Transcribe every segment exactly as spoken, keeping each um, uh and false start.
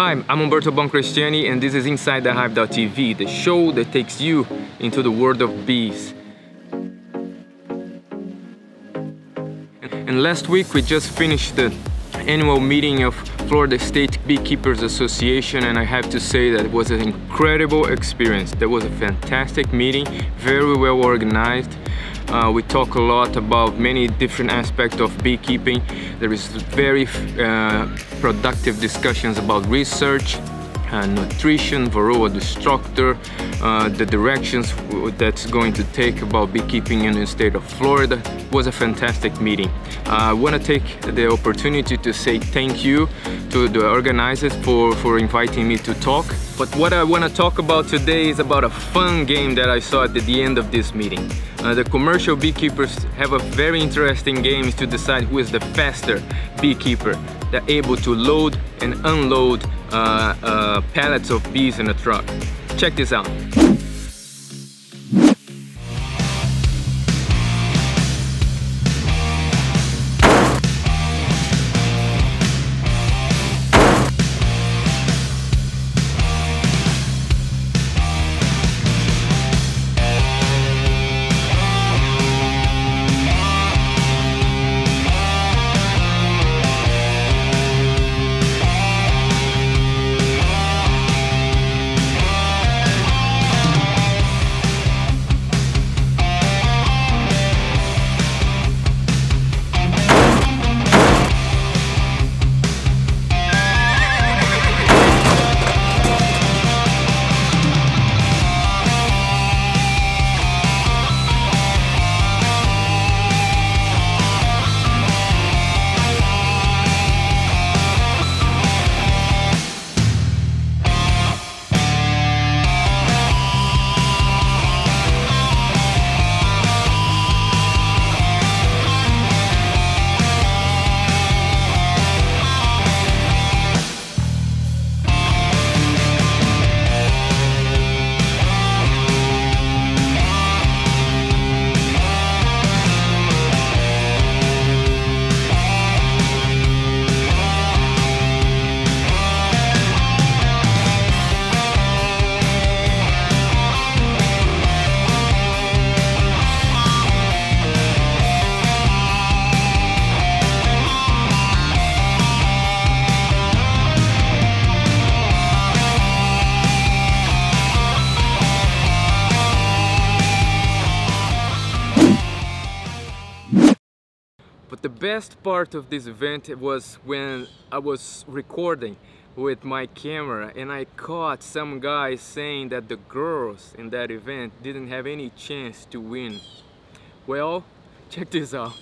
Hi, I'm Umberto Boncristiani, and this is Inside the Hive dot T V, the show that takes you into the world of bees. And last week we just finished the annual meeting of Florida State Beekeepers Association, and I have to say that it was an incredible experience. That was a fantastic meeting, very well organized. Uh, we talk a lot about many different aspects of beekeeping. There is very uh, productive discussions about research, uh, nutrition, Varroa Destructor, uh, the directions that's going to take about beekeeping in the state of Florida. It was a fantastic meeting. Uh, I want to take the opportunity to say thank you to the organizers for, for inviting me to talk. But what I want to talk about today is about a fun game that I saw at the end of this meeting. Uh, the commercial beekeepers have a very interesting game to decide who is the faster beekeeper that's able to load and unload uh, uh, pallets of bees in a truck. Check this out. But the best part of this event was when I was recording with my camera and I caught some guys saying that the girls in that event didn't have any chance to win. Well, check this out.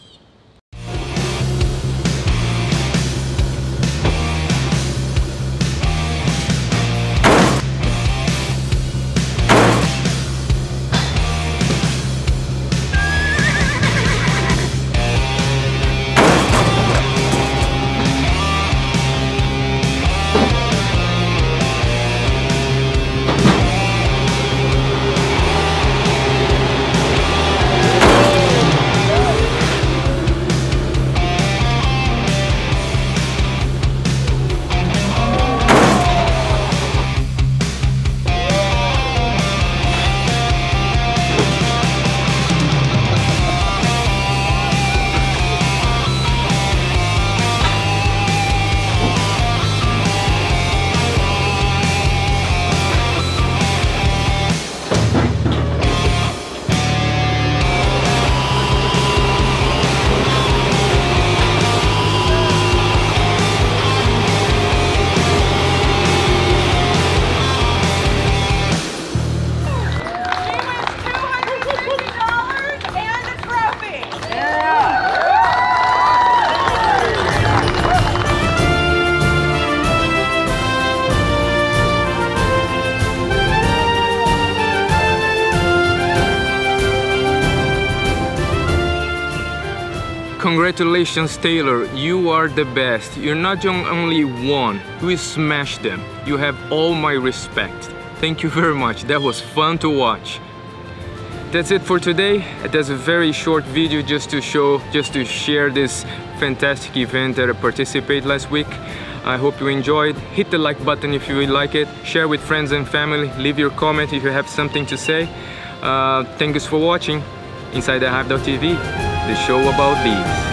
Congratulations, Taylor, you are the best. You're not only one, you smashed them. You have all my respect. Thank you very much, that was fun to watch. That's it for today. That's a very short video just to show, just to share this fantastic event that I participated last week. I hope you enjoyed. Hit the like button if you like it. Share with friends and family. Leave your comment if you have something to say. Uh, thank you for watching. Inside the Hive dot T V, the show about bees.